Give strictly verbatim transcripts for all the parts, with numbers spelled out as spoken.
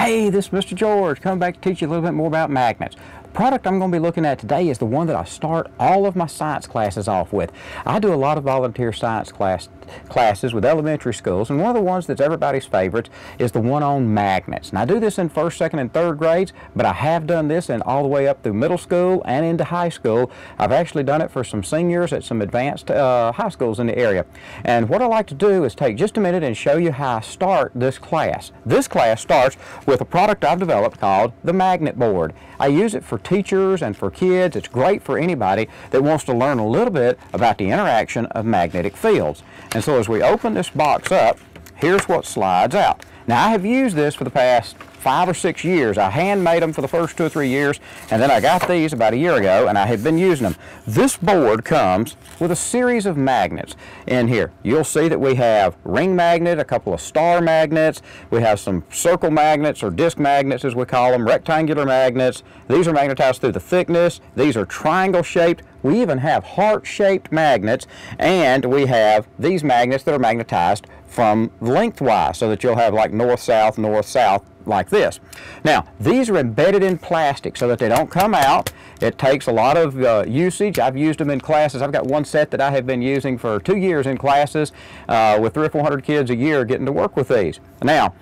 Hey, this is Mister George, coming back to teach you a little bit more about magnets. The product I'm going to be looking at today is the one that I start all of my science classes off with. I do a lot of volunteer science class, classes with elementary schools, and one of the ones that's everybody's favorite is the one on magnets. And I do this in first, second, and third grades, but I have done this in all the way up through middle school and into high school. I've actually done it for some seniors at some advanced uh, high schools in the area. And what I like to do is take just a minute and show you how I start this class. This class starts with with a product I've developed called the Magnet Board. I use it for teachers and for kids. It's great for anybody that wants to learn a little bit about the interaction of magnetic fields. And so as we open this box up, here's what slides out. Now, I have used this for the past five or six years. I hand made them for the first two or three years, and then I got these about a year ago, and I have been using them. This board comes with a series of magnets in here. You'll see that we have ring magnet, a couple of star magnets, we have some circle magnets or disc magnets as we call them, rectangular magnets. These are magnetized through the thickness. These are triangle shaped. We even have heart-shaped magnets, and we have these magnets that are magnetized from lengthwise, so that you'll have like north-south, north-south, like this. Now, these are embedded in plastic so that they don't come out. It takes a lot of uh, usage. I've used them in classes. I've got one set that I have been using for two years in classes uh, with three or four hundred kids a year getting to work with these. Now,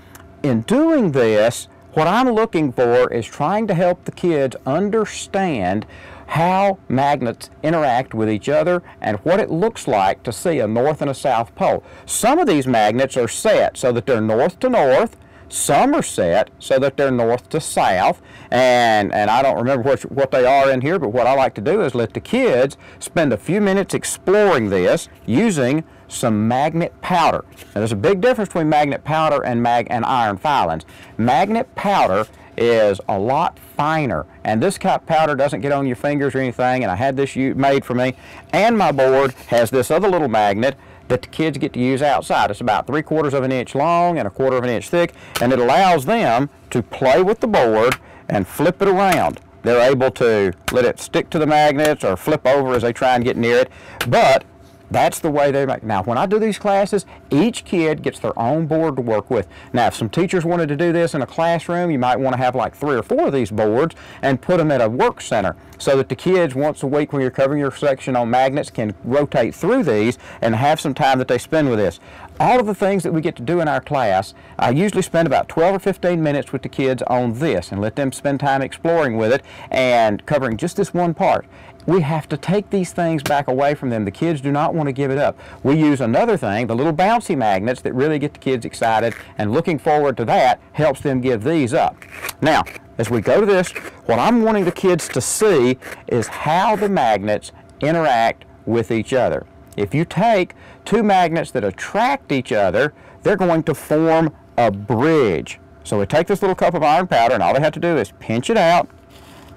in doing this, what I'm looking for is trying to help the kids understand how magnets interact with each other and what it looks like to see a north and a south pole. Some of these magnets are set so that they're north to north. Some are set so that they're north to south, and, and I don't remember what, what they are in here, but what I like to do is let the kids spend a few minutes exploring this using some magnet powder. Now, there's a big difference between magnet powder and, mag and iron filings. Magnet powder is a lot finer, and this kind of powder doesn't get on your fingers or anything, and I had this made for me, and my board has this other little magnet that the kids get to use outside. It's about three quarters of an inch long and a quarter of an inch thick, and it allows them to play with the board and flip it around. They're able to let it stick to the magnets or flip over as they try and get near it, but that's the way they make. Now, when I do these classes, each kid gets their own board to work with. Now, if some teachers wanted to do this in a classroom, you might want to have like three or four of these boards and put them at a work center so that the kids, once a week when you're covering your section on magnets, can rotate through these and have some time that they spend with this. All of the things that we get to do in our class, I usually spend about twelve or fifteen minutes with the kids on this and let them spend time exploring with it and covering just this one part. We have to take these things back away from them. The kids do not want to give it up. We use another thing, the little bouncy magnets that really get the kids excited, and looking forward to that helps them give these up. Now, as we go to this, what I'm wanting the kids to see is how the magnets interact with each other. If you take two magnets that attract each other, they're going to form a bridge. So we take this little cup of iron powder, and all they have to do is pinch it out,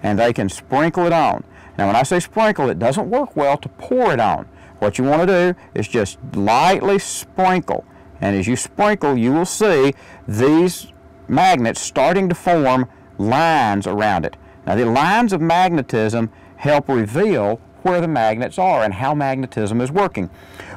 and they can sprinkle it on. Now, when I say sprinkle, it doesn't work well to pour it on. What you want to do is just lightly sprinkle. And as you sprinkle, you will see these magnets starting to form lines around it. Now, the lines of magnetism help reveal where the magnets are and how magnetism is working.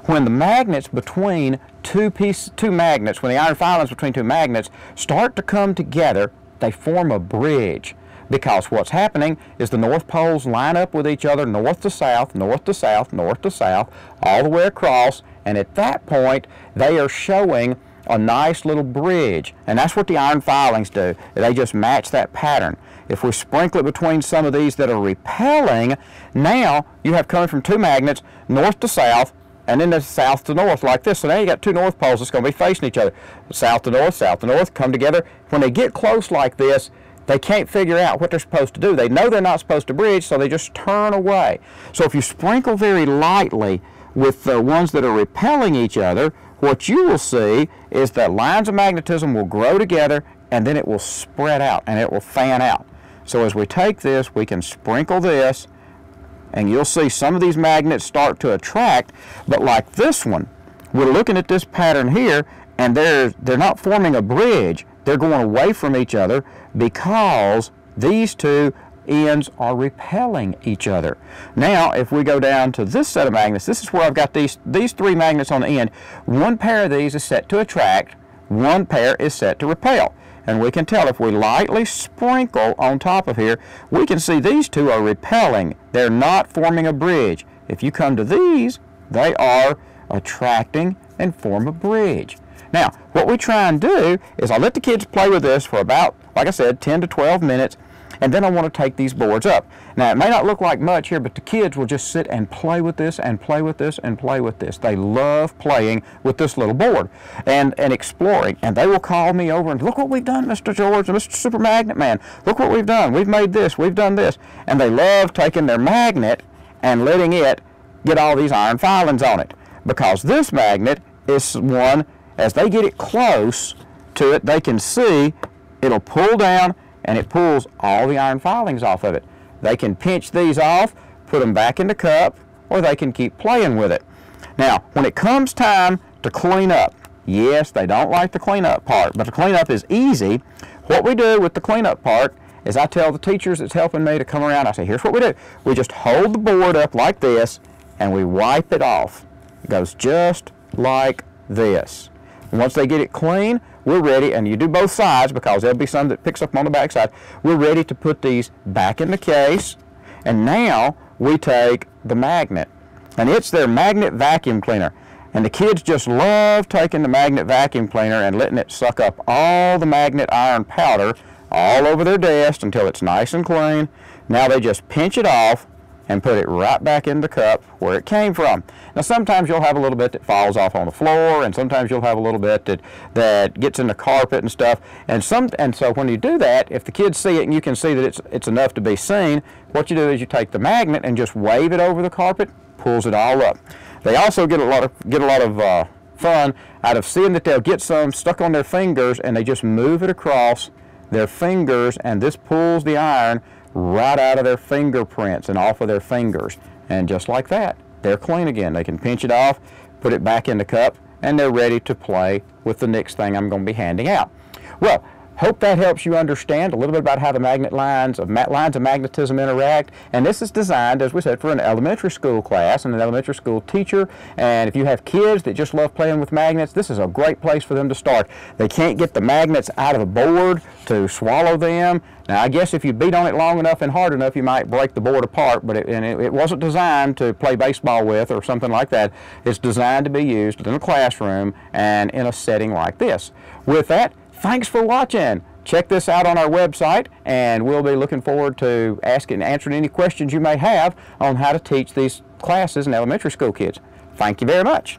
When the magnets between two pieces, two magnets, when the iron filings between two magnets start to come together, they form a bridge. Because what's happening is the north poles line up with each other north to south, north to south, north to south, all the way across, and at that point they are showing a nice little bridge, and that's what the iron filings do. They just match that pattern. If we sprinkle it between some of these that are repelling, now you have coming from two magnets north to south, and then there's south to north like this. So now you got two north poles that's going to be facing each other. South to north, south to north, come together. When they get close like this, they can't figure out what they're supposed to do. They know they're not supposed to bridge, so they just turn away. So if you sprinkle very lightly with the ones that are repelling each other, what you will see is that lines of magnetism will grow together, and then it will spread out, and it will fan out. So as we take this, we can sprinkle this, and you'll see some of these magnets start to attract, but like this one, we're looking at this pattern here, and they're, they're not forming a bridge. They're going away from each other because these two ends are repelling each other. Now, if we go down to this set of magnets, this is where I've got these, these three magnets on the end. One pair of these is set to attract, one pair is set to repel. and we can tell if we lightly sprinkle on top of here, we can see these two are repelling. They're not forming a bridge. If you come to these, they are attracting and form a bridge. Now, what we try and do is I let the kids play with this for about, like I said, ten to twelve minutes, and then I want to take these boards up. Now, it may not look like much here, but the kids will just sit and play with this and play with this and play with this. They love playing with this little board and, and exploring. And they will call me over and, look what we've done, Mister George and Mister Super Magnet Man. Look what we've done. We've made this. We've done this. And they love taking their magnet and letting it get all these iron filings on it, because this magnet is one, as they get it close to it, they can see it'll pull down, and it pulls all the iron filings off of it. They can pinch these off, put them back in the cup, or they can keep playing with it. Now, when it comes time to clean up, yes, they don't like the cleanup part, but the cleanup is easy. What we do with the cleanup part is I tell the teachers that's helping me to come around, I say, here's what we do. We just hold the board up like this, and we wipe it off. It goes just like this. Once they get it clean, we're ready, and you do both sides because there'll be some that picks up on the back side. We're ready to put these back in the case, and now we take the magnet, and it's their magnet vacuum cleaner, and the kids just love taking the magnet vacuum cleaner and letting it suck up all the magnet iron powder all over their desk until it's nice and clean. Now they just pinch it off and put it right back in the cup where it came from. Now sometimes you'll have a little bit that falls off on the floor, and sometimes you'll have a little bit that, that gets in the carpet and stuff. And, some, and so when you do that, if the kids see it and you can see that it's, it's enough to be seen, what you do is you take the magnet and just wave it over the carpet, pulls it all up. They also get a lot of, get a lot of uh, fun out of seeing that they'll get some stuck on their fingers, and they just move it across their fingers, and this pulls the iron right out of their fingerprints and off of their fingers. And just like that, they're clean again. They can pinch it off, put it back in the cup, and they're ready to play with the next thing I'm going to be handing out. Well, hope that helps you understand a little bit about how the magnet lines of, lines of magnetism interact. And this is designed, as we said, for an elementary school class and an elementary school teacher. And if you have kids that just love playing with magnets, this is a great place for them to start. They can't get the magnets out of a board to swallow them. Now, I guess if you beat on it long enough and hard enough, you might break the board apart, but it, and it, it wasn't designed to play baseball with or something like that. It's designed to be used in a classroom and in a setting like this. With that, thanks for watching. Check this out on our website, and we'll be looking forward to asking, answering any questions you may have on how to teach these classes in elementary school kids. Thank you very much.